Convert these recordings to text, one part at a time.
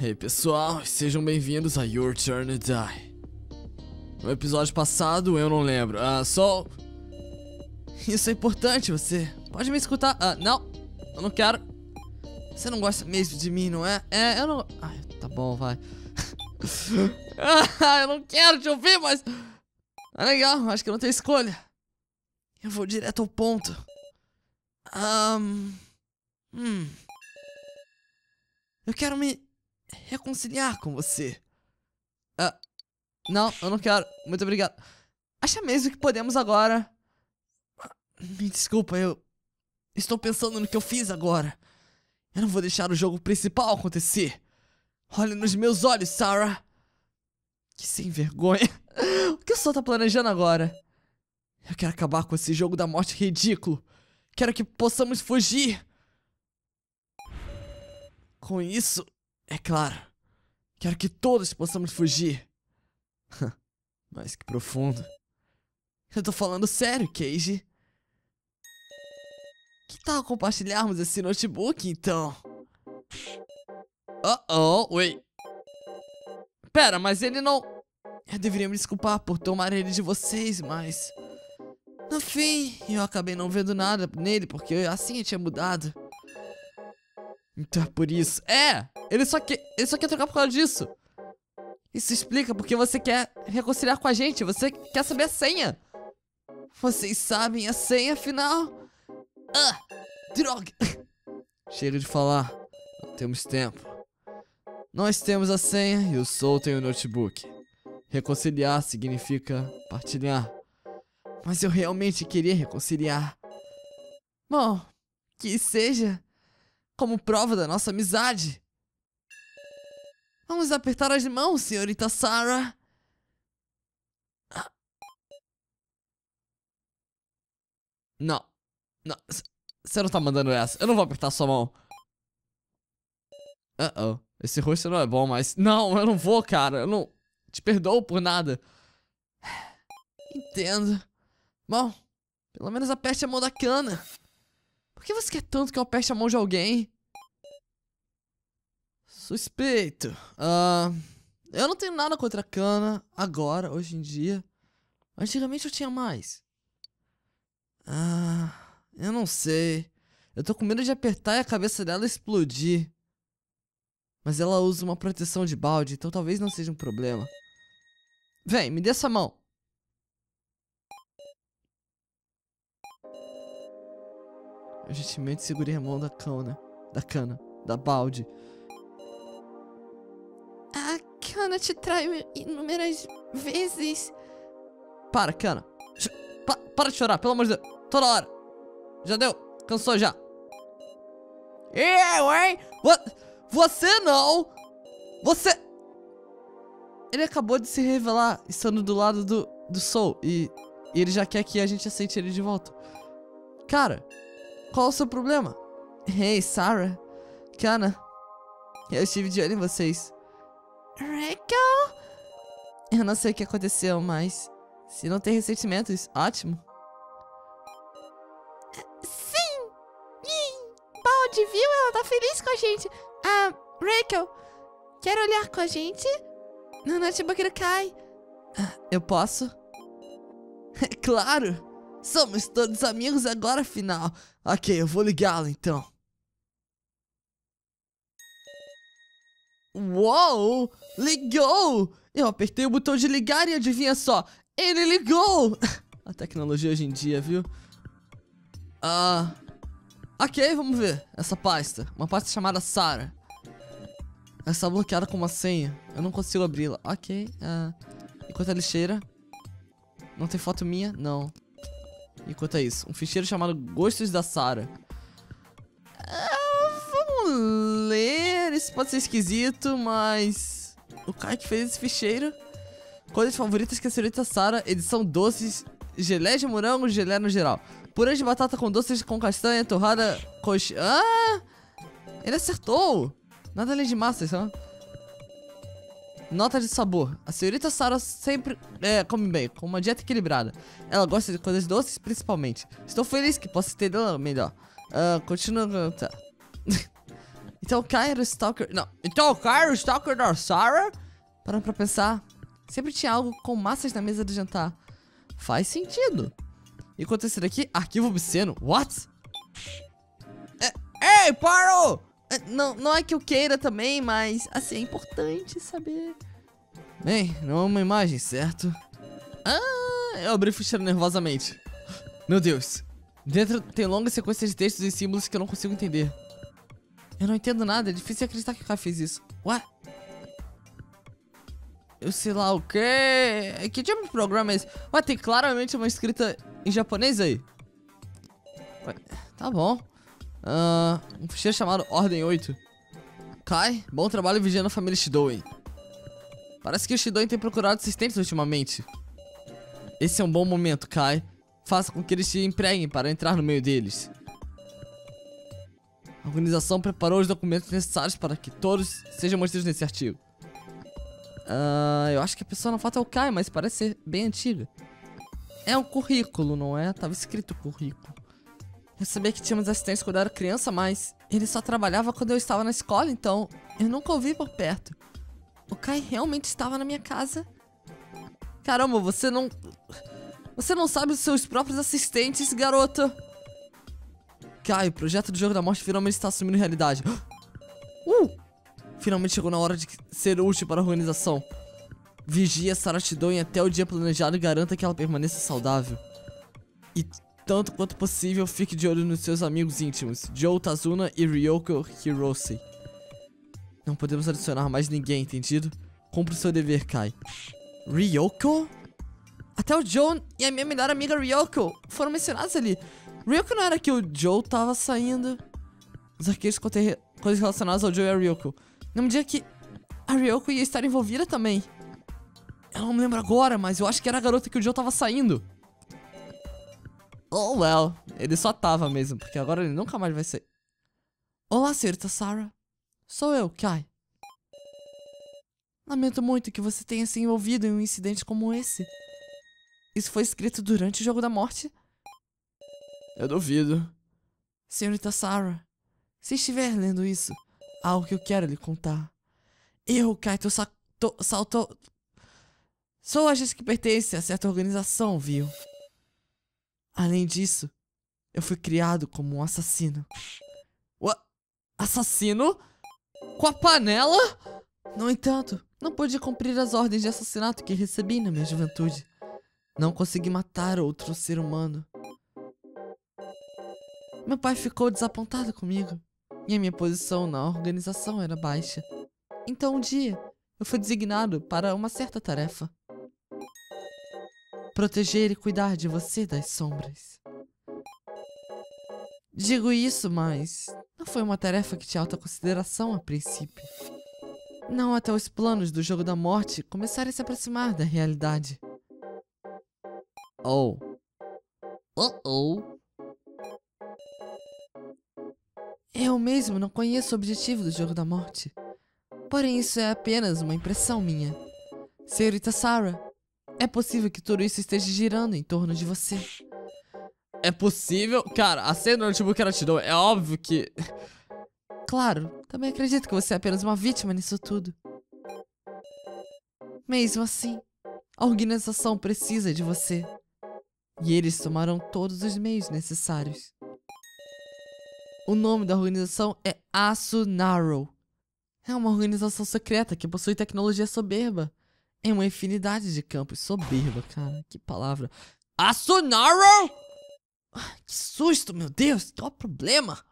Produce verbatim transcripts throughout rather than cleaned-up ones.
Ei hey, pessoal, sejam bem-vindos a Your Turn to Die. No episódio passado eu não lembro, ah, só... Isso é importante, você pode me escutar, ah, não, eu não quero. Você não gosta mesmo de mim, não é? É, eu não... Ai, tá bom, vai. Ah, eu não quero te ouvir, mas... Ah, legal, acho que eu não tenho escolha. Eu vou direto ao ponto. Um... Hum... Eu quero me... reconciliar com você. Ah, não, eu não quero. Muito obrigado. Acha mesmo que podemos agora? Me desculpa, eu estou pensando no que eu fiz agora. Eu não vou deixar o jogo principal acontecer. Olhe nos meus olhos, Sara. Que sem vergonha. O que o senhor tá planejando agora? Eu quero acabar com esse jogo da morte ridículo. Quero que possamos fugir. Com isso... É claro, quero que todos possamos fugir. Mas que profundo. Eu tô falando sério, Keiji. Que tal compartilharmos esse notebook, então? Oh, oh, wait. Pera, mas ele não... Eu deveria me desculpar por tomar ele de vocês, mas... No fim, eu acabei não vendo nada nele, porque assim eu tinha mudado. Então é por isso... É! Ele só, que, ele só quer trocar por causa disso. Isso explica porque você quer reconciliar com a gente. Você quer saber a senha. Vocês sabem a senha, afinal. Ah, droga. Chega de falar. Não temos tempo. Nós temos a senha e o Sou tem o notebook. Reconciliar significa partilhar. Mas eu realmente queria reconciliar. Bom, que seja como prova da nossa amizade. Vamos apertar as mãos, senhorita Sara. Não. Não. Você não tá mandando essa. Eu não vou apertar sua mão. Uh-oh. Esse rosto não é bom, mas... Não, eu não vou, cara. Eu não... Te perdoo por nada. Entendo. Bom, pelo menos aperte a mão da Kanna. Por que você quer tanto que eu aperte a mão de alguém? Suspeito. Uh, eu não tenho nada contra a Kanna agora, hoje em dia. Antigamente eu tinha mais. Uh, eu não sei. Eu tô com medo de apertar e a cabeça dela explodir. Mas ela usa uma proteção de balde, então talvez não seja um problema. Vem, me dê essa mão. Eu gentilmente segurei a mão da Kanna. Da Kanna. Da balde. Kanna te traiu inúmeras vezes. Para, Kanna. Pa para de chorar, pelo amor de Deus. Toda hora. Já deu. Cansou já. Eu, hein? Você não. Você... Ele acabou de se revelar estando do lado do, do Sou. E, e ele já quer que a gente aceite ele de volta. Cara, qual é o seu problema? Hey, Sara. Kanna. Eu estive de olho em vocês. Rickel? Eu não sei o que aconteceu, mas... Se não tem ressentimentos, ótimo. Sim! Sim. Balde, viu? Ela tá feliz com a gente. Ah, Rickel, quer olhar com a gente? No notebook do Kai. Eu posso? É claro! Somos todos amigos agora, afinal. Ok, eu vou ligá-lo, então. Uou! Ligou! Eu apertei o botão de ligar e adivinha só, ele ligou! A tecnologia hoje em dia, viu? Ah... Ok, vamos ver. Essa pasta. Uma pasta chamada Sara. Ela está bloqueada com uma senha. Eu não consigo abri-la. Ok. Ah, enquanto a lixeira... Não tem foto minha? Não. Enquanto é isso. Um ficheiro chamado Gostos da Sara. Ah, vamos ler... Isso pode ser esquisito, mas... O cara que fez esse ficheiro. Coisas favoritas que a senhorita Sara. Edição doces. Gelé de morango, gelé no geral. Purê de batata com doces com castanha, torrada, coxa... Ah! Ele acertou! Nada além de massas, não? Nota de sabor. A senhorita Sara sempre é, come bem, com uma dieta equilibrada. Ela gosta de coisas doces, principalmente. Estou feliz que possa entendê-la melhor. Uh, continua... Tá. Então o Kai era o stalker... Não. Então o Kai era o stalker da Sara? Parando pra pensar. Sempre tinha algo com massas na mesa do jantar. Faz sentido. E quanto a esse daqui? Arquivo obsceno. What? É, ei, parou! É, não, não é que eu queira também, mas... Assim, é importante saber. Bem, não é uma imagem, certo? Ah, eu abri o ficheiro nervosamente. Meu Deus. Dentro tem longa sequência de textos e símbolos que eu não consigo entender. Eu não entendo nada, é difícil acreditar que o Kai fez isso. Ué? Eu sei lá o quê? Que tipo de programa é esse? Ué, tem claramente uma escrita em japonês aí. Ué, tá bom. Uh, um ficheiro chamado Ordem oito. Kai, bom trabalho vigiando a família Chidouin. Parece que o Chidouin tem procurado assistentes ultimamente. Esse é um bom momento, Kai. Faça com que eles te empreguem para entrar no meio deles. A organização preparou os documentos necessários para que todos sejam mostrados nesse artigo. Uh, eu acho que a pessoa na foto é o Kai, mas parece ser bem antiga. É um currículo, não é? Tava escrito currículo. Eu sabia que tínhamos assistentes quando eu era criança, mas ele só trabalhava quando eu estava na escola, então eu nunca o vi por perto. O Kai realmente estava na minha casa? Caramba, você não... Você não sabe os seus próprios assistentes, garoto. Kai, o projeto do Jogo da Morte finalmente está assumindo realidade. Uh! Finalmente chegou na hora de ser útil para a organização. Vigie a Sara Chidouin até o dia planejado e garanta que ela permaneça saudável. E tanto quanto possível, fique de olho nos seus amigos íntimos, Joe Tazuna e Ryoko Hirose. Não podemos adicionar mais ninguém, entendido? Cumpra o seu dever, Kai. Ryoko? Até o Joe e a minha melhor amiga Ryoko foram mencionados ali. Ryoko não era que o Joe tava saindo. Os arquivos contêm coisas relacionadas ao Joe e a Ryoko. Não me diga que a Ryoko ia estar envolvida também. Eu não me lembro agora, mas eu acho que era a garota que o Joe tava saindo. Oh, well. Ele só tava mesmo, porque agora ele nunca mais vai sair. Olá, senhorita Sara. Sou eu, Kai. Lamento muito que você tenha se envolvido em um incidente como esse. Isso foi escrito durante o Jogo da Morte? Eu duvido. Senhorita Sara, se estiver lendo isso... Algo que eu quero lhe contar. Eu, Kai, tô, tô saltou... Sou a gente que pertence a certa organização, viu? Além disso, eu fui criado como um assassino. O assassino? Com a panela? No entanto, não pude cumprir as ordens de assassinato que recebi na minha juventude. Não consegui matar outro ser humano. Meu pai ficou desapontado comigo. E a minha posição na organização era baixa. Então um dia, eu fui designado para uma certa tarefa. Proteger e cuidar de você das sombras. Digo isso, mas não foi uma tarefa que tinha alta consideração a princípio. Não até os planos do Jogo da Morte começarem a se aproximar da realidade. Oh. Uh-oh. Eu mesmo não conheço o objetivo do Jogo da Morte. Porém, isso é apenas uma impressão minha. Senhorita Sara, é possível que tudo isso esteja girando em torno de você. É possível? Cara, a cena do notebook era te dou. É óbvio que... Claro, também acredito que você é apenas uma vítima nisso tudo. Mesmo assim, a organização precisa de você. E eles tomarão todos os meios necessários. O nome da organização é Asunaro. É uma organização secreta que possui tecnologia soberba. Em uma infinidade de campos. Soberba, cara. Que palavra. Asunaro? Que susto, meu Deus. Qual o problema?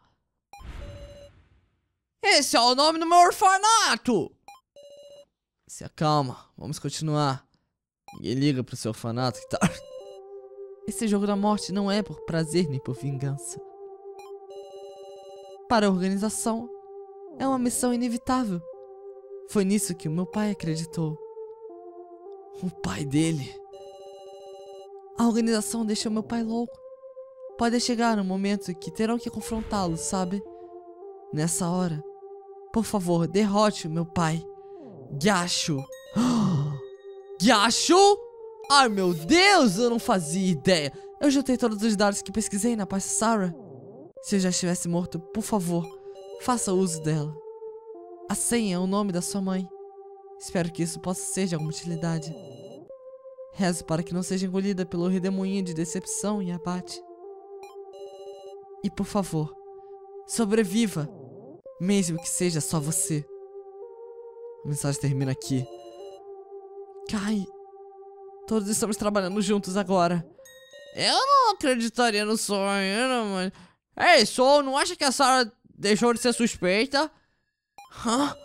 Esse é o nome do meu orfanato. Se acalma. Vamos continuar. Ninguém liga pro seu orfanato que tá... Esse Jogo da Morte não é por prazer nem por vingança. Para a organização, é uma missão inevitável. Foi nisso que o meu pai acreditou. O pai dele. A organização deixou meu pai louco. Pode chegar um momento que terão que confrontá-lo, sabe? Nessa hora, por favor, derrote o meu pai. Gashu. Gashu? Ai, meu Deus, eu não fazia ideia. Eu juntei todos os dados que pesquisei na pasta Sara. Se eu já estivesse morto, por favor, Faça uso dela. A senha é o nome da sua mãe. Espero que isso possa ser de alguma utilidade. Rezo para que não seja engolida pelo redemoinho de decepção e abate. E por favor, sobreviva, mesmo que seja só você. A mensagem termina aqui. Kai, todos estamos trabalhando juntos agora. Eu não acreditaria no sonho, não, mas... Ei, Sou, não acha que a Sara deixou de ser suspeita? Hã?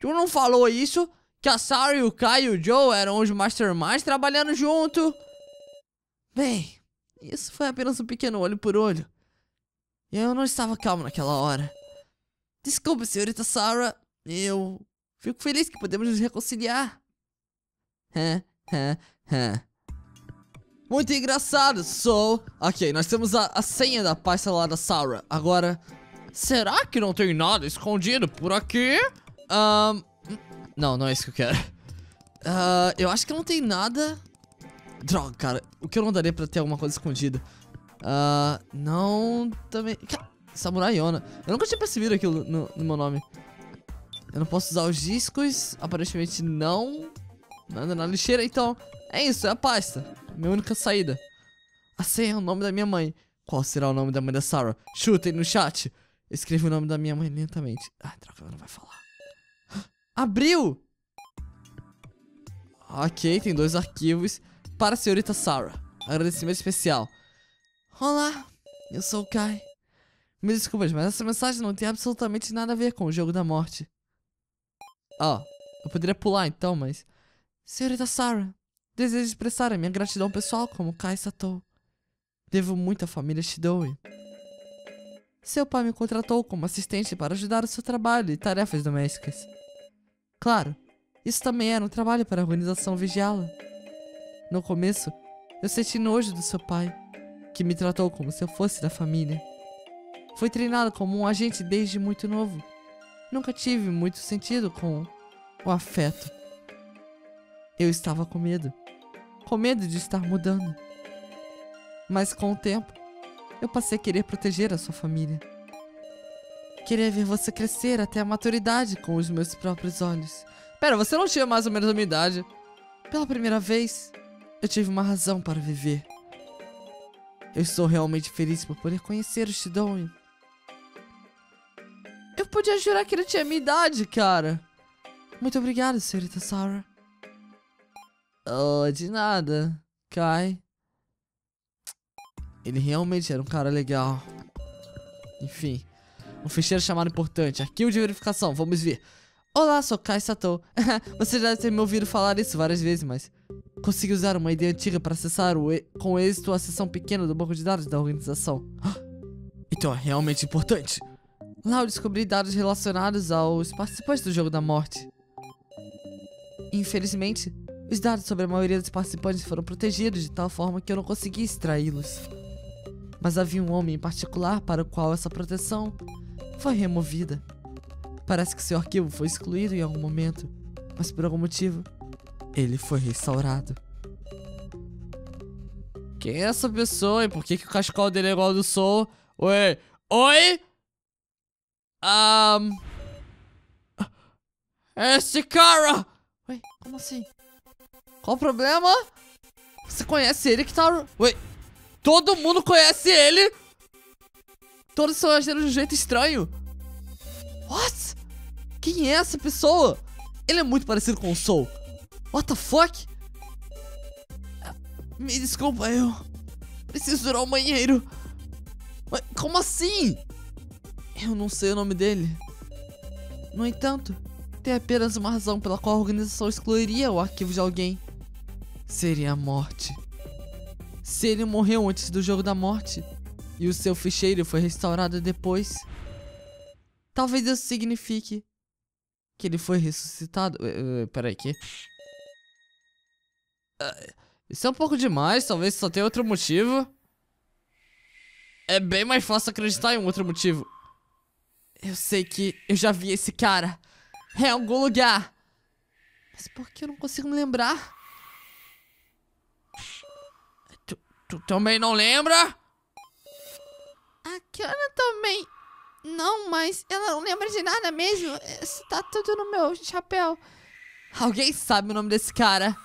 Tu não falou isso? Que a Sara e o Kai e o Joe eram os masterminds trabalhando junto? Bem, isso foi apenas um pequeno olho por olho. E eu não estava calmo naquela hora. Desculpe, senhorita Sara. Eu fico feliz que podemos nos reconciliar. Muito engraçado, Sou. Ok, nós temos a, a senha da pasta lá da Sara. Agora, será que não tem nada escondido por aqui? Um, não, não é isso que eu quero. Uh, eu acho que não tem nada. Droga, cara. O que eu não daria pra ter alguma coisa escondida? Uh, não... Também... Samuraiona. Eu nunca tinha percebido aquilo no, no meu nome. Eu não posso usar os discos. Aparentemente não. Nada na lixeira, então... É isso, é a pasta. Minha única saída. A senha é o nome da minha mãe. Qual será o nome da mãe da Sara? Chutem no chat. Escreva o nome da minha mãe lentamente. Ai, droga, ela não vai falar. Abriu! Ok, tem dois arquivos. Para a senhorita Sara. Agradecimento especial. Olá, eu sou o Kai. Me desculpas, mas essa mensagem não tem absolutamente nada a ver com o jogo da morte. Ó, oh, eu poderia pular então, mas... Senhorita Sara, desejo expressar a minha gratidão pessoal como Kai Satou. Devo muito à família Chidouin. Seu pai me contratou como assistente para ajudar o seu trabalho e tarefas domésticas. Claro, isso também era um trabalho para a organização vigiá-la. No começo, eu senti nojo do seu pai, que me tratou como se eu fosse da família. Fui treinado como um agente desde muito novo. Nunca tive muito sentido com o afeto. Eu estava com medo. Com medo de estar mudando. Mas com o tempo, eu passei a querer proteger a sua família. Queria ver você crescer até a maturidade com os meus próprios olhos. Pera, você não tinha mais ou menos a minha idade. Pela primeira vez, eu tive uma razão para viver. Eu estou realmente feliz por poder conhecer o Chidouin. Eu podia jurar que ele tinha a minha idade, cara. Muito obrigado, senhorita Sara. Oh, de nada, Kai. Ele realmente era um cara legal. Enfim... Um ficheiro chamado importante. Arquivo de verificação. Vamos ver. Olá, sou Kai Satou. Você já deve ter me ouvido falar isso várias vezes, mas... Consegui usar uma ideia antiga para acessar o e... com êxito a seção pequena do banco de dados da organização. Então é realmente importante. Lá eu descobri dados relacionados aos participantes do jogo da morte. Infelizmente, os dados sobre a maioria dos participantes foram protegidos de tal forma que eu não consegui extraí-los. Mas havia um homem em particular para o qual essa proteção... foi removida. Parece que seu arquivo foi excluído em algum momento, mas por algum motivo, ele foi restaurado. Quem é essa pessoa e por que, que o cachecol dele é igual ao do Sou? Oi? Oi? Um... Esse cara! Ué, como assim? Qual o problema? Você conhece ele que tá... Ué, todo mundo conhece ele? Todos estão agindo de um jeito estranho. What? Quem é essa pessoa? Ele é muito parecido com o Sou. What the fuck? Me desculpa, eu preciso ir ao banheiro. Mas como assim? Eu não sei o nome dele. No entanto, tem apenas uma razão pela qual a organização excluiria o arquivo de alguém. Seria a morte. Se ele morreu antes do jogo da morte... e o seu ficheiro foi restaurado depois. Talvez isso signifique que ele foi ressuscitado. Uh, uh, peraí, que? Uh, isso é um pouco demais. Talvez só tenha outro motivo. É bem mais fácil acreditar em um outro motivo. Eu sei que eu já vi esse cara em algum lugar. Mas por que eu não consigo me lembrar? Tu, tu também não lembra? Kanna também Não, mas ela não lembra de nada mesmo. Tá tudo no meu chapéu. Alguém sabe o nome desse cara?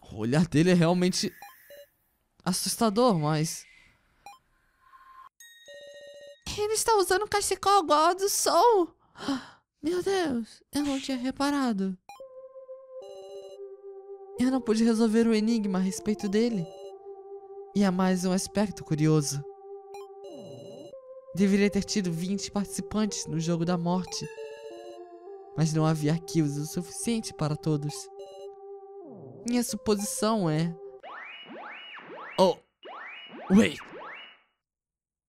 O olhar dele é realmente assustador, mas... Ele está usando um cachecol igual ao do Sou. Meu Deus, eu não tinha reparado. Eu não pude resolver o enigma a respeito dele. E há mais um aspecto curioso. Deveria ter tido vinte participantes no jogo da morte. Mas não havia arquivos o suficiente para todos. Minha suposição é... Oh! Wait!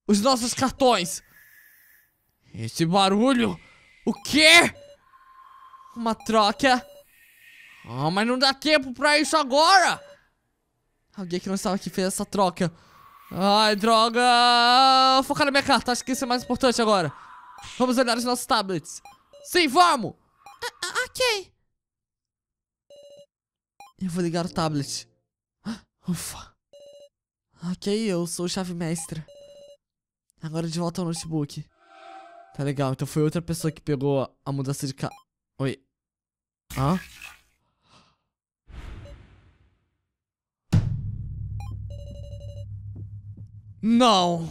Os nossos cartões! Esse barulho! O quê? Uma troca? Ah, oh, mas não dá tempo pra isso agora! Alguém que não estava aqui fez essa troca. Ai, droga! Focar na minha carta, acho que isso é mais importante agora. Vamos olhar os nossos tablets. Sim, vamos! Uh, ok. Eu vou ligar o tablet. Ufa. Ok, eu sou chave mestra. Agora de volta ao notebook. Tá legal, então foi outra pessoa que pegou a mudança de ca... Oi. Hã? Não!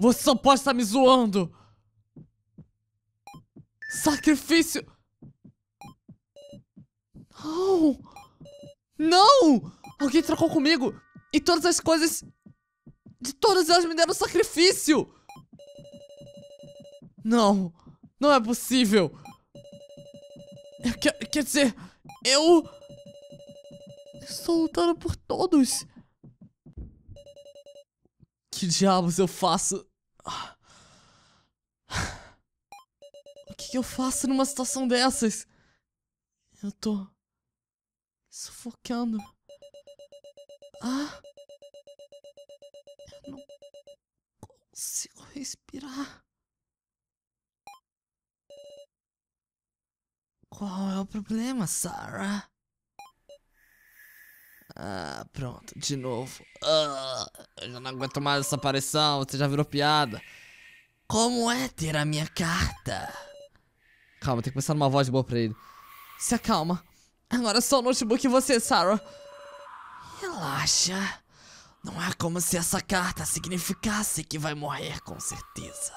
Você só pode estar me zoando! Sacrifício! Não! Não! Alguém trocou comigo! E todas as coisas... De todas elas me deram sacrifício! Não! Não é possível! Eu quero... Quer dizer... Eu... Eu estou lutando por todos! Que diabos eu faço? O que, que eu faço numa situação dessas? Eu tô... sufocando. Ah... Eu não consigo respirar. Qual é o problema, Sara? Ah, pronto, de novo. Ah, eu já não aguento mais essa aparição, você já virou piada. Como é ter a minha carta? Calma, tem que pensar numa voz boa pra ele. Se acalma. Agora é só o notebook e você, Sara. Relaxa. Não é como se essa carta significasse que vai morrer com certeza.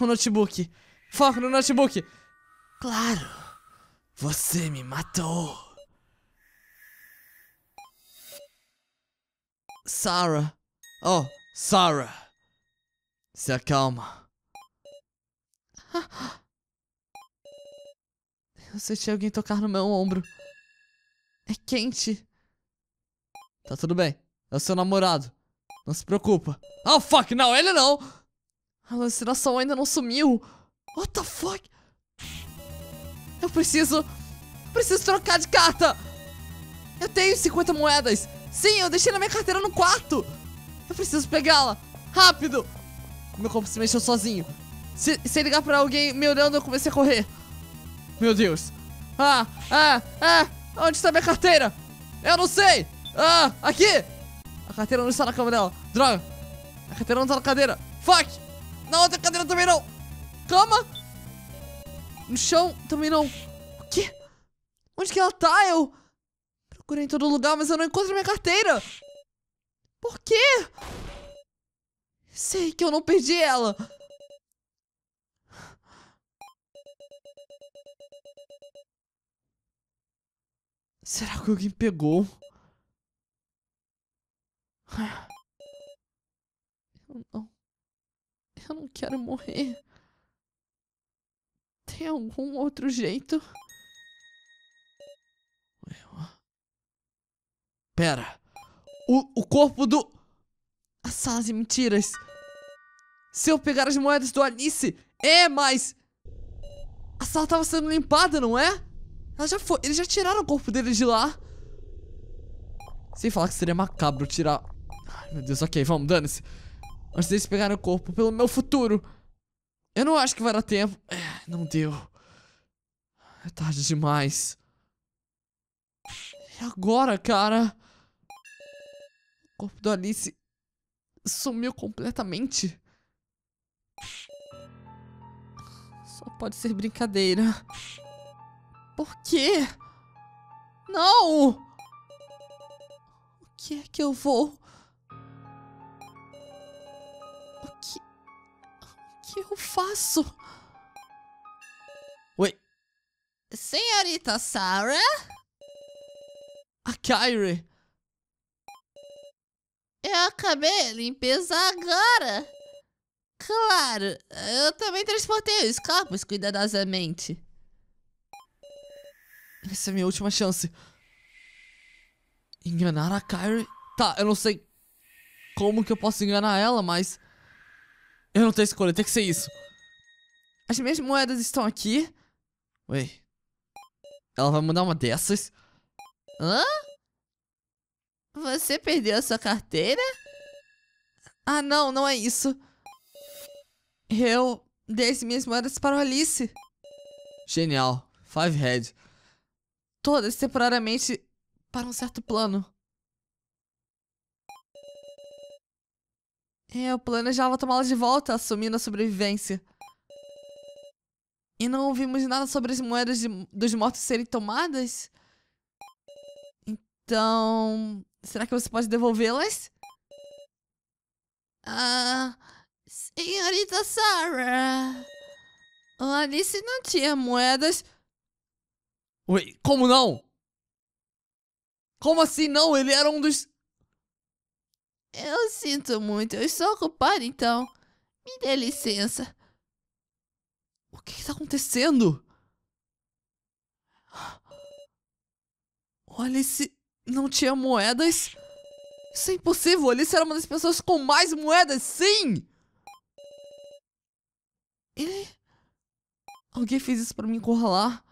O notebook. Foco no notebook. Claro. Você me matou. Sara. Oh, Sara. Se acalma. Eu senti alguém tocar no meu ombro. É quente. Tá tudo bem. É o seu namorado. Não se preocupa. Oh, fuck. Não, ele não. A alucinação ainda não sumiu. What the fuck? Eu preciso... Preciso trocar de carta. Eu tenho cinquenta moedas. Sim, eu deixei na minha carteira no quarto. Eu preciso pegá-la. Rápido. Meu corpo se mexeu sozinho. Se, sem ligar pra alguém me olhando, eu comecei a correr. Meu Deus. Ah, ah, ah. Onde está minha carteira? Eu não sei. Ah, aqui. A carteira não está na cama dela. Droga. A carteira não está na cadeira. Fuck. Na outra cadeira também não. Cama. No chão também não. O quê? Onde que ela tá? Eu... Procurei em todo lugar, mas eu não encontro minha carteira. Por quê? Sei que eu não perdi ela. Será que alguém pegou? Eu não... Eu não quero morrer. Tem algum outro jeito? Pera, o, o corpo do... A sala de mentiras. Se eu pegar as moedas do Alice... É, mas... A sala tava sendo limpada, não é? Ela já foi... Eles já tiraram o corpo dele de lá. Sem falar que seria macabro tirar... Ai, meu Deus, ok, vamos, dane-se. Antes deles pegarem o corpo, pelo meu futuro. Eu não acho que vai dar tempo. É, não deu. É tarde demais. E agora, cara... O corpo do Alice sumiu completamente. Só pode ser brincadeira. Por quê? Não! O que é que eu vou... O que... O que eu faço? Oi? Senhorita Sara? A Kyrie. Eu acabei a limpeza agora. Claro, eu também transportei os corpos cuidadosamente. Essa é a minha última chance. Enganar a Kyrie? Tá, eu não sei como que eu posso enganar ela, mas... eu não tenho escolha, tem que ser isso. As minhas moedas estão aqui. Ué. Ela vai mandar uma dessas? Hã? Você perdeu a sua carteira? Ah, não, não é isso. Eu dei as minhas moedas para o Alice. Genial. Five Head. Todas temporariamente para um certo plano. Eu planejava tomá-la de volta, assumindo a sobrevivência. E não ouvimos nada sobre as moedas de, dos mortos serem tomadas? Então... será que você pode devolvê-las? Ah... Senhorita Sara... o Alice não tinha moedas... Ué, como não? Como assim não? Ele era um dos... Eu sinto muito, eu estou ocupada então. Me dê licença. O que está acontecendo? O Alice não tinha moedas? Isso é impossível, o Alice era uma das pessoas com mais moedas, sim! Ele... alguém fez isso pra me encurralar?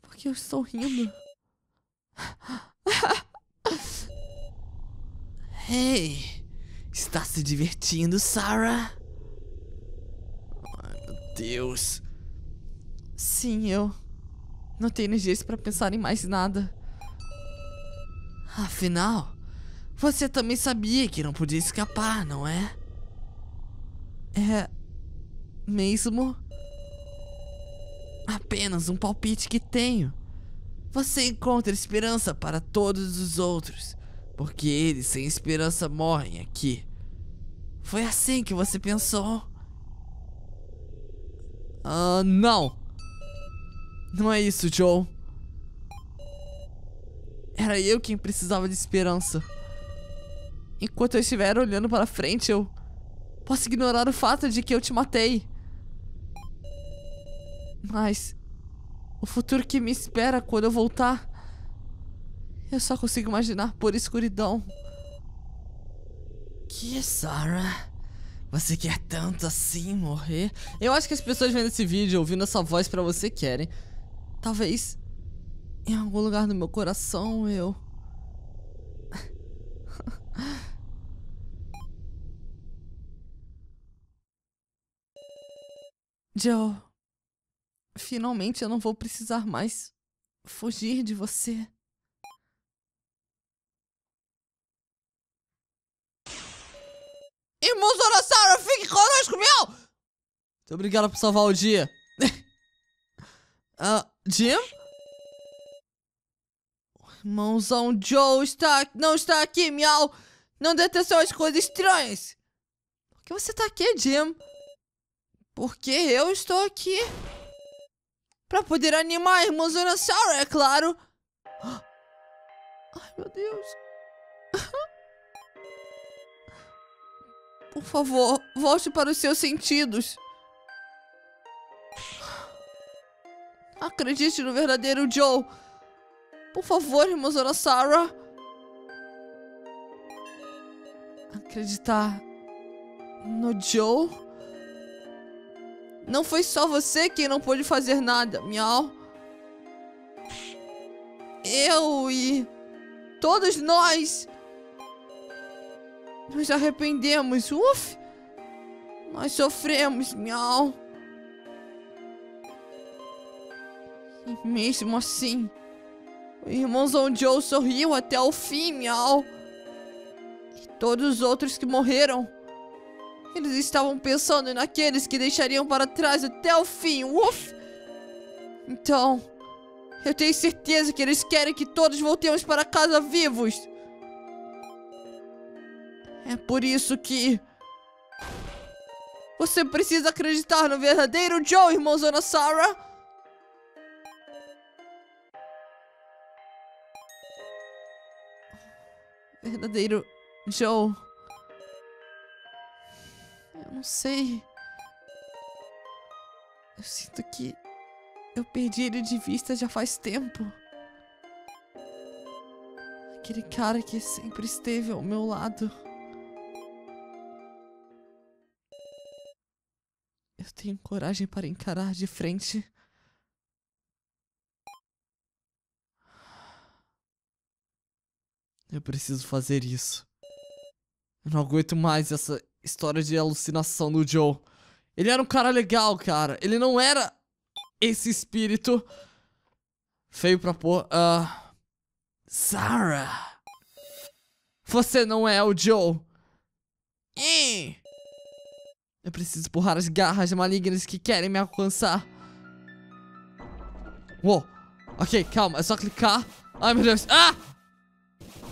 Por que eu estou rindo? Ei! Está se divertindo, Sara? Ai, meu Deus. Sim, eu... não tenho energias pra pensar em mais nada. Afinal... você também sabia que não podia escapar, não é? É... mesmo? Apenas um palpite que tenho. Você encontra esperança para todos os outros, porque eles sem esperança morrem aqui. Foi assim que você pensou? Ah, uh, não. Não é isso, Joe. Era eu quem precisava de esperança. Enquanto eu estiver olhando para frente, eu posso ignorar o fato de que eu te matei. Mas o futuro que me espera quando eu voltar, eu só consigo imaginar por escuridão. Que, Sara? Você quer tanto assim morrer? Eu acho que as pessoas vendo esse vídeo, ouvindo essa voz pra você, querem. Talvez em algum lugar do meu coração eu... Joe, finalmente eu não vou precisar mais fugir de você. Irmão Zorossauro, fique conosco, meu! Muito obrigado por salvar o dia. Ah, uh, Jim? O irmãozão Joe está, não está aqui, miau! Não dê atenção às coisas estranhas! Por que você está aqui, Jim? Porque eu estou aqui pra poder animar a irmã Zorossauro, é claro. Ai, meu Deus. Por favor, volte para os seus sentidos. Acredite no verdadeiro Joe. Por favor, irmã Zorossauro. Acreditar no Joe? Não foi só você quem não pôde fazer nada, miau. Eu e... todos nós... nos arrependemos, uf. Nós sofremos, miau. E mesmo assim... O irmãozão Joe sorriu até o fim, Miau. E todos os outros que morreram. Eles estavam pensando naqueles que deixariam para trás até o fim. Uf! Então, eu tenho certeza que eles querem que todos voltemos para casa vivos. É por isso que... você precisa acreditar no verdadeiro Joe, irmãozona Sara. Verdadeiro Joe. Eu não sei. Eu sinto que eu perdi ele de vista já faz tempo. Aquele cara que sempre esteve ao meu lado. Eu tenho coragem para encarar de frente. Eu preciso fazer isso. Eu não aguento mais essa história de alucinação do Joe. Ele era um cara legal, cara. Ele não era esse espírito feio pra pôr. Uh... Sara! Você não é o Joe. Hum. Eu preciso empurrar as garras malignas que querem me alcançar. Uou. Ok, calma. É só clicar. Ai, meu Deus. Ah!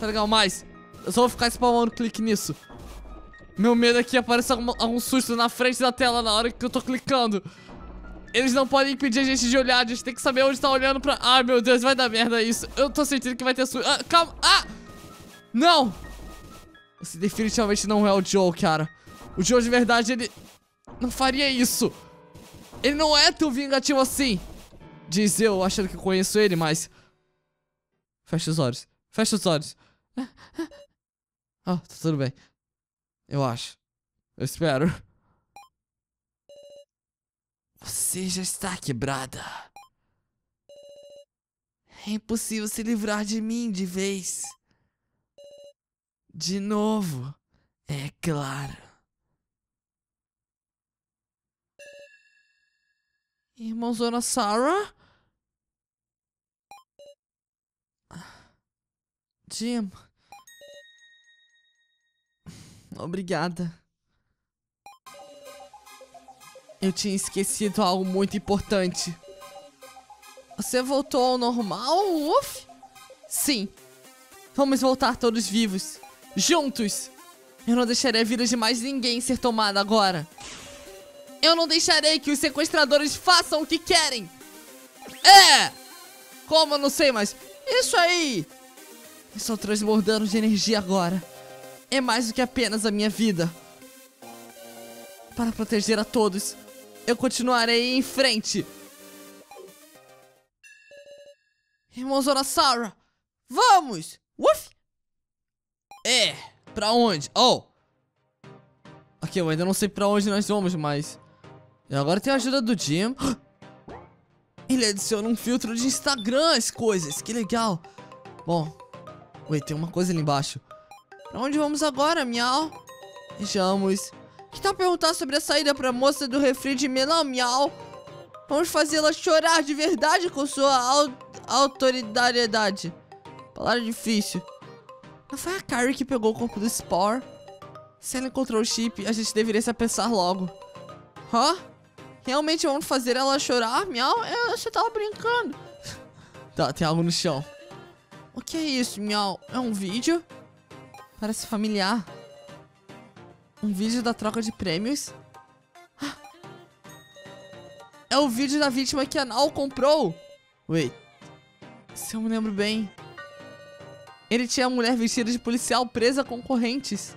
Tá legal, mas... eu só vou ficar spamando clique nisso. Meu medo é que apareça algum, algum susto na frente da tela na hora que eu tô clicando. Eles não podem impedir a gente de olhar. A gente tem que saber onde tá olhando pra... ai, meu Deus. Vai dar merda isso. Eu tô sentindo que vai ter susto. Ah, calma. Ah! Não! Você definitivamente não é o Joe, cara. O Joe de verdade, ele não faria isso. Ele não é tão vingativo assim. Diz eu, achando que conheço ele, mas... fecha os olhos. Fecha os olhos. Ah, tá tudo bem. Eu acho. Eu espero. Você já está quebrada. É impossível se livrar de mim de vez. De novo. É claro. Irmãozona Sara? Jim. Obrigada. Eu tinha esquecido algo muito importante. Você voltou ao normal? Uf! Sim. Vamos voltar todos vivos. Juntos. Eu não deixarei a vida de mais ninguém ser tomada agora. Eu não deixarei que os sequestradores façam o que querem. É! Como eu não sei, mas... isso aí! Eu estou transbordando de energia agora. É mais do que apenas a minha vida. Para proteger a todos, eu continuarei em frente. Irmãozona Sara, vamos! Uf! É, pra onde? Oh! Ok, eu ainda não sei pra onde nós vamos, mas... e agora tem a ajuda do Jim. Ele adiciona um filtro de Instagram, as coisas. Que legal. Bom. Ué, tem uma coisa ali embaixo. Pra onde vamos agora, Miau? Vejamos. Que tal perguntar sobre a saída pra moça do refri de melão, Miau? Vamos fazê-la chorar de verdade com sua au autoridade. Palavra difícil. Não foi a Kyrie que pegou o corpo do Spore? Se ela encontrou o chip, a gente deveria se apressar logo. Hã? Realmente vamos fazer ela chorar? Miau? Eu só tava brincando. Tá, tem algo no chão. O que é isso, Miau? É um vídeo? Parece familiar. Um vídeo da troca de prêmios? Ah! É o vídeo da vítima que a Nao comprou. Wait. Se eu me lembro bem. Ele tinha a mulher vestida de policial presa com correntes.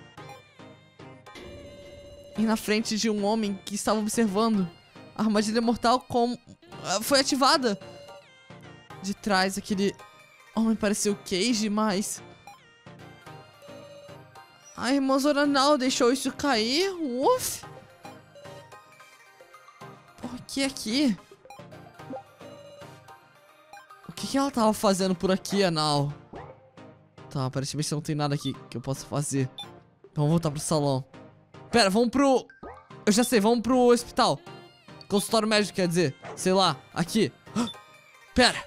E na frente de um homem que estava observando. A armadilha mortal com... foi ativada. De trás, aquele homem pareceu Cage, mas... a irmãzona Nao deixou isso cair. Uf! Por que aqui? O que, que ela tava fazendo por aqui, a Nao? Tá, aparentemente não tem nada aqui que eu possa fazer. Vamos voltar pro salão. Pera, vamos pro... eu já sei, vamos pro hospital. Consultório médico, quer dizer. Sei lá, aqui. Ah, pera.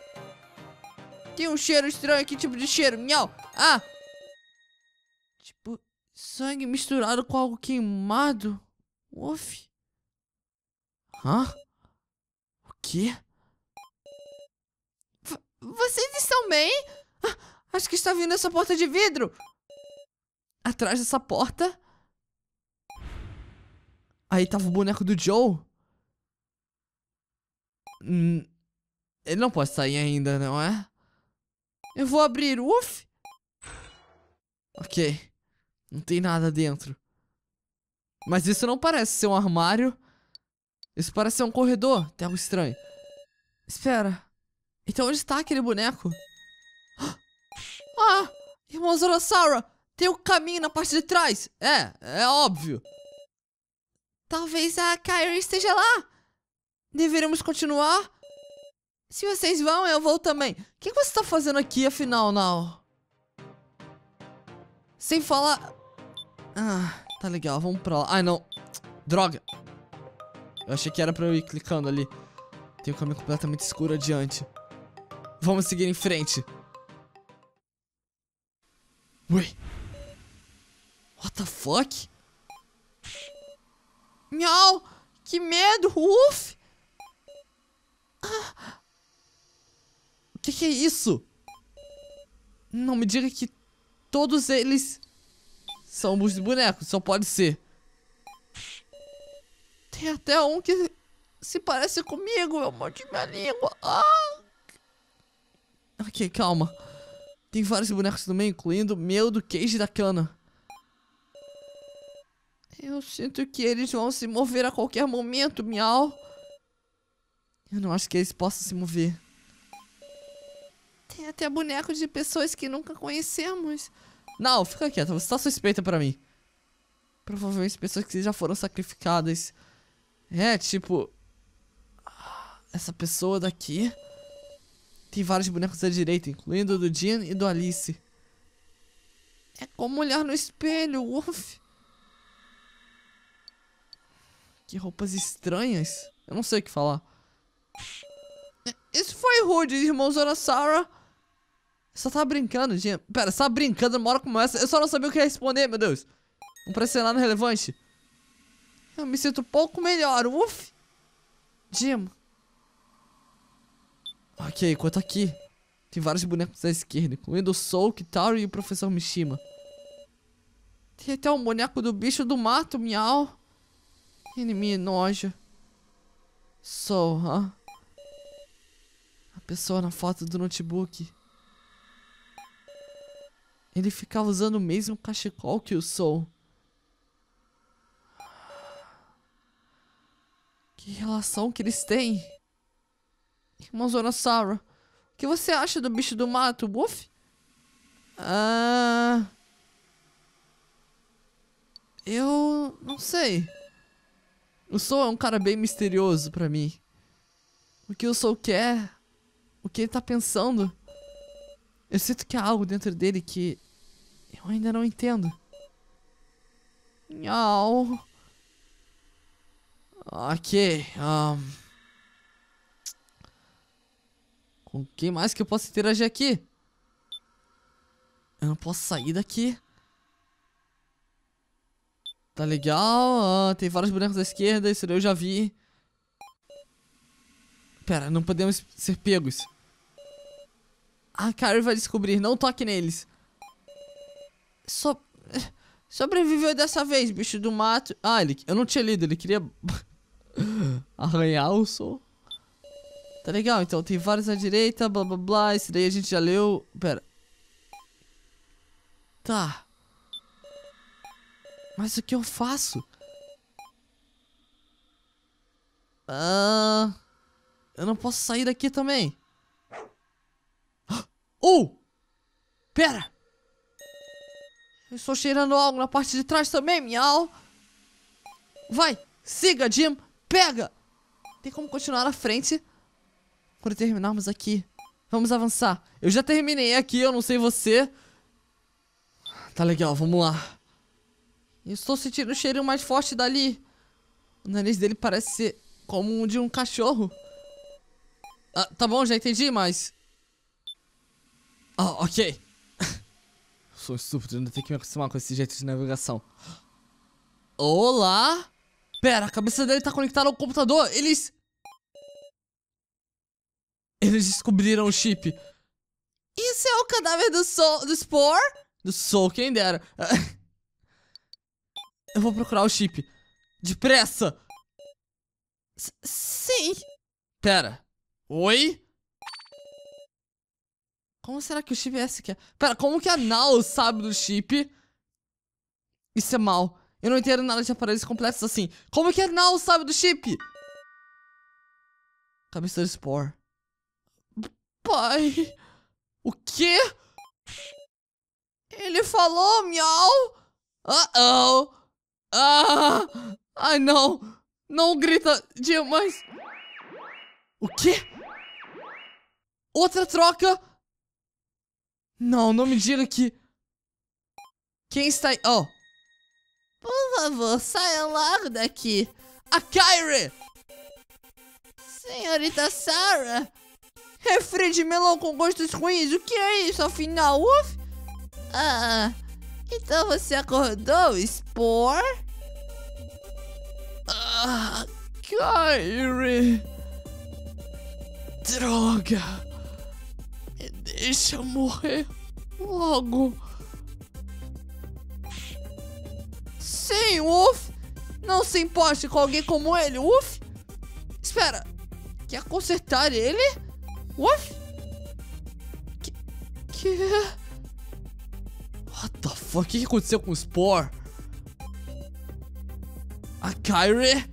Tem um cheiro estranho aqui, tipo de cheiro. Miau. Ah! Tipo, sangue misturado com algo queimado. Uf. Hã? O quê? V- vocês estão bem? Ah, acho que está vindo essa porta de vidro. Atrás dessa porta. Aí tava o boneco do Joe. Hum, ele não pode sair ainda, não é? Eu vou abrir. Uf! Ok. Não tem nada dentro. Mas isso não parece ser um armário. Isso parece ser um corredor. Tem algo estranho. Espera. Então onde está aquele boneco? Ah! Irmãozorossauro! Tem o caminho na parte de trás. É, é óbvio. Talvez a Kyrie esteja lá. Deveríamos continuar? Se vocês vão, eu vou também. O que você está fazendo aqui, afinal, Nao? Sem falar... Ah, tá legal. Vamos pra lá. Ai, não. Droga. Eu achei que era pra eu ir clicando ali. Tem um caminho completamente escuro adiante. Vamos seguir em frente. Ui. What the fuck? Miau! Que medo! Uf! Ah. O que, que é isso? Não me diga que todos eles são os bonecos, só pode ser. Tem até um que se parece comigo, eu mordi minha língua. Ah. Ok, calma. Tem vários bonecos também, incluindo o meu, do Cage e da Kanna. Eu sinto que eles vão se mover a qualquer momento, miau. Eu não acho que eles possam se mover. Tem até bonecos de pessoas que nunca conhecemos. Não, fica quieta, você tá suspeita pra mim. Provavelmente pessoas que já foram sacrificadas. É, tipo... Essa pessoa daqui... Tem vários bonecos à direita, incluindo o do Jean e do Alice. É como olhar no espelho, uf. Que roupas estranhas. Eu não sei o que falar. Isso foi rude, irmãozona Sara. Só tá brincando, gente. Pera, só brincando numa hora como essa. Eu só não sabia o que responder, meu Deus. Não parecia nada relevante. Eu me sinto um pouco melhor, uf. Jim. Ok, quanto aqui. Tem vários bonecos à esquerda, incluindo o Sou, Hiyori e o professor Mishima. Tem até um boneco do bicho do mato, miau. Inimigo nojo. Sou, hã? A pessoa na foto do notebook. Ele ficava usando o mesmo cachecol que o Sou. Que relação que eles têm? Irmãozona Sara, o que você acha do bicho do mato, Buff? Ah... Eu... não sei. O Sou é um cara bem misterioso pra mim. O que o Sou quer? O que ele tá pensando? Eu sinto que há algo dentro dele que... eu ainda não entendo. Miau. Ok. Um... Com quem mais que eu posso interagir aqui? Eu não posso sair daqui. Tá legal, ah, tem vários bonecos à esquerda, isso daí eu já vi. Pera, não podemos ser pegos. A Kyrie vai descobrir, não toque neles. So... Sobreviveu dessa vez, bicho do mato. Ah, ele... eu não tinha lido, ele queria arranhar o Sou. Tá legal, então tem vários à direita, blá blá blá, isso daí a gente já leu. Pera. Tá. Mas o que eu faço? Ah, eu não posso sair daqui também. Oh! Pera! Eu estou cheirando algo na parte de trás também, miau. Vai! Siga, Jim! Pega! Tem como continuar à frente quando terminarmos aqui. Vamos avançar. Eu já terminei aqui, eu não sei você. Tá legal, vamos lá. Eu estou sentindo o cheirinho mais forte dali. O nariz dele parece ser como o de um cachorro. Ah, tá bom, já entendi, mas... Ah, ok. Sou estúpido, ainda tenho que me acostumar com esse jeito de navegação. Olá? Pera, a cabeça dele tá conectada ao computador. Eles... Eles descobriram o chip. Isso é o cadáver do Sou... do Spore? Do Sou, quem dera. Eu vou procurar o chip. Depressa! S- sim! Pera. Oi? Como será que o chip é esse que é? Pera, como que a Nao sabe do chip? Isso é mal. Eu não entendo nada de aparelhos completos assim. Como que a Nao sabe do chip? Cabeça do Spore. Pai... O quê? Ele falou, miau? Uh-oh! Ah! Ai, não! Não grita demais! O quê? Outra troca? Não, não me diga que... Quem está aí? Oh! Por favor, saia logo daqui! A Kyrie! Senhorita Sara! Refri de melão com gostos ruins, o que é isso, afinal? Uf? Ah, então você acordou, Spore? Ah, Kyrie... Droga... Me deixa morrer... logo... Sim, Uf! Não se importe com alguém como ele, Uf! Espera... Quer consertar ele? What? Que... Que... What the fuck? O que aconteceu com o Spore? A Kyrie?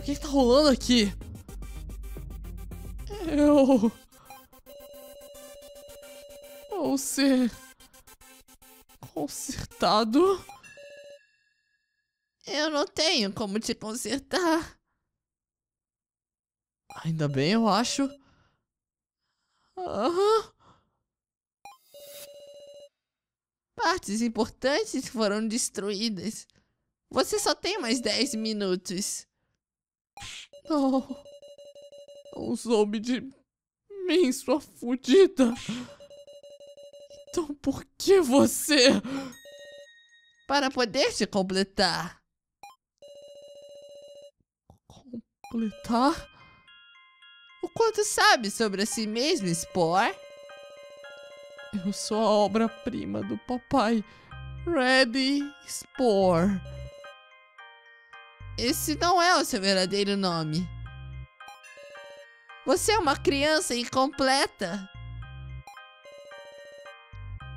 O que que tá rolando aqui? Eu... Vou ser... consertado? Eu não tenho como te consertar. Ainda bem, eu acho. Uhum. Partes importantes foram destruídas. Você só tem mais dez minutos. Não. Não soube de mim, sua fudida. Então por que você... Para poder te completar. Completar? O quanto sabe sobre a si mesmo, Spore? Eu sou a obra-prima do papai. Ready, Spore. Esse não é o seu verdadeiro nome. Você é uma criança incompleta.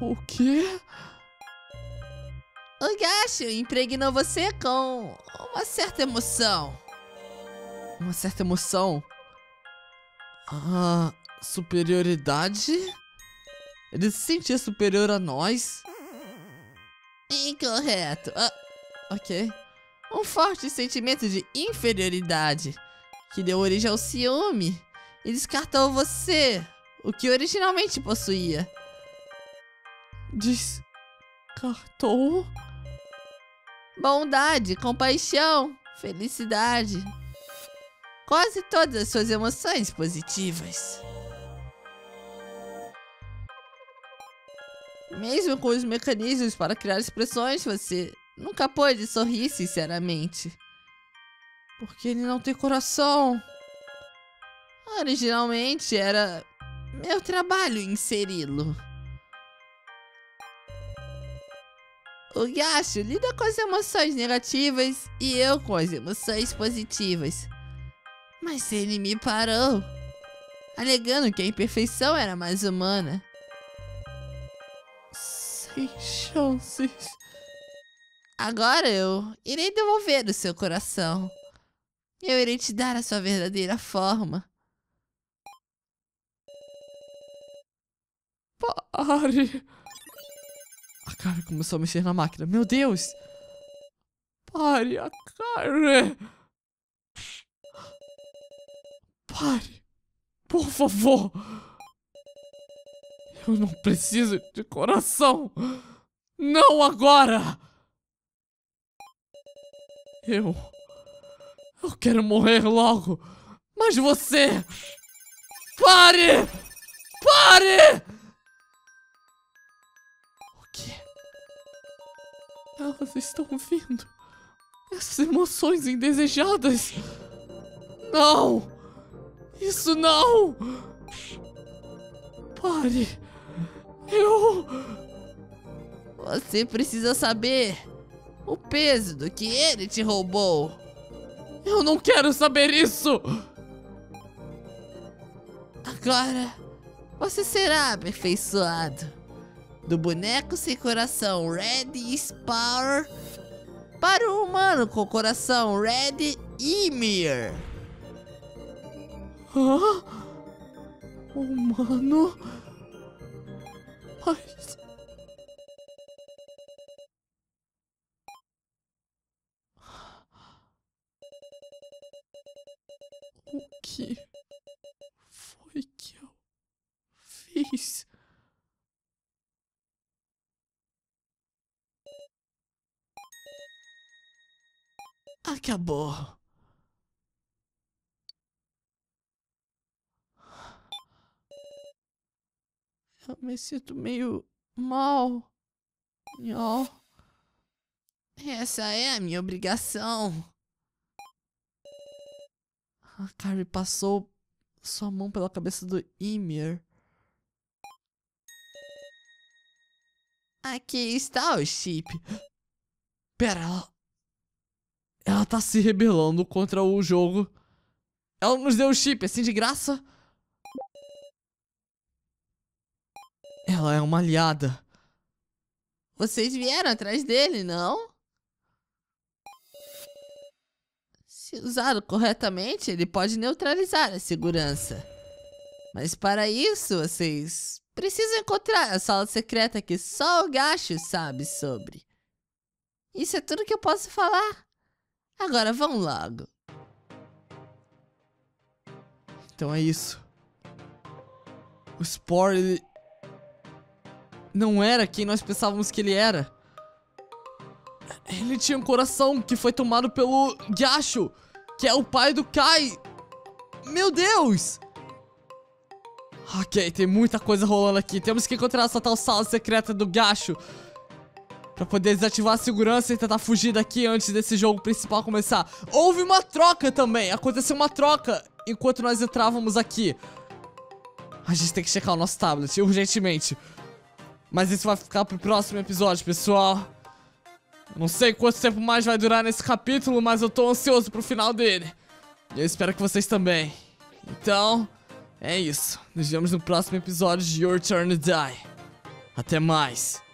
O quê? O Gashu impregnou você com uma certa emoção. Uma certa emoção? Ah, superioridade? Ele se sentia superior a nós? Incorreto. Ah, ok. Um forte sentimento de inferioridade que deu origem ao ciúme e descartou você, o que originalmente possuía. Descartou? Bondade, compaixão, felicidade. Quase todas as suas emoções positivas. Mesmo com os mecanismos para criar expressões, você nunca pôde sorrir sinceramente. Porque ele não tem coração. Originalmente era meu trabalho inseri-lo. O Gashu lida com as emoções negativas e eu com as emoções positivas. Mas ele me parou, alegando que a imperfeição era mais humana. Sem chances. Agora eu irei devolver o seu coração. Eu irei te dar a sua verdadeira forma. Pare. A Kyrie começou a mexer na máquina. Meu Deus. Pare, a Kyrie. Pare, por favor. Eu não preciso de coração. Não agora. Eu... Eu quero morrer logo. Mas você... Pare! Pare! O quê? Elas estão vindo. Essas emoções indesejadas. Não! Isso não! Pare! Eu... Você precisa saber o peso do que ele te roubou. Eu não quero saber isso! Agora, você será aperfeiçoado. Do boneco sem coração Red e Spore para o humano com coração Red e Ymir. Hã? Humano? Mas... O que foi que eu fiz? Acabou. Eu me sinto meio mal. Essa é a minha obrigação. A Kyrie passou sua mão pela cabeça do Ymir. Aqui está o chip. Pera, ela... ela tá se rebelando contra o jogo. Ela nos deu o chip assim de graça. Ela é uma aliada. Vocês vieram atrás dele, não? Se usado corretamente, ele pode neutralizar a segurança. Mas para isso, vocês precisam encontrar a sala secreta que só o Gashu sabe sobre. Isso é tudo que eu posso falar. Agora vão logo. Então é isso. O Spore, ele... não era quem nós pensávamos que ele era. Ele tinha um coração que foi tomado pelo Gashu, que é o pai do Kai. Meu Deus! Ok, tem muita coisa rolando aqui. Temos que encontrar essa tal sala secreta do Gashu pra poder desativar a segurança e tentar fugir daqui antes desse jogo principal começar. Houve uma troca também. Aconteceu uma troca enquanto nós entrávamos aqui. A gente tem que checar o nosso tablet urgentemente. Mas isso vai ficar pro próximo episódio, pessoal. Não sei quanto tempo mais vai durar nesse capítulo, mas eu tô ansioso pro final dele. E eu espero que vocês também. Então, é isso. Nos vemos no próximo episódio de Your Turn to Die. Até mais.